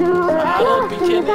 I'll be kidding you, but I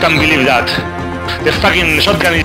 can't believe that. The fucking shotgun is...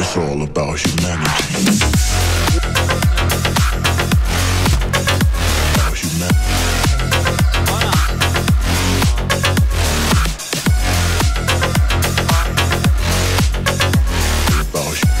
It's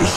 It's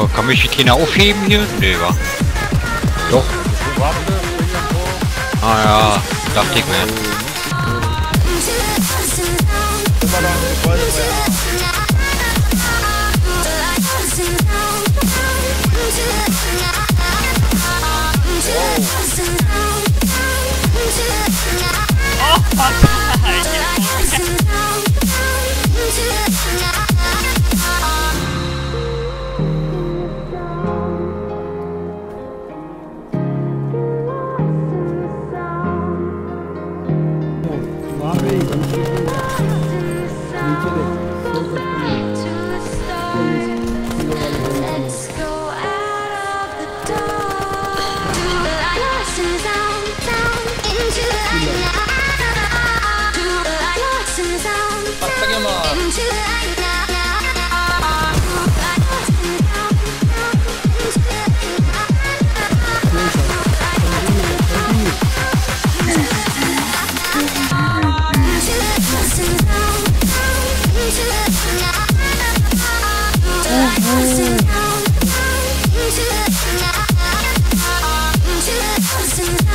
Oh, kann mich die Kinder aufheben hier? Nee, wa? Doch. Ah ja, dachte ich mir. Oh, fuck! Into the light.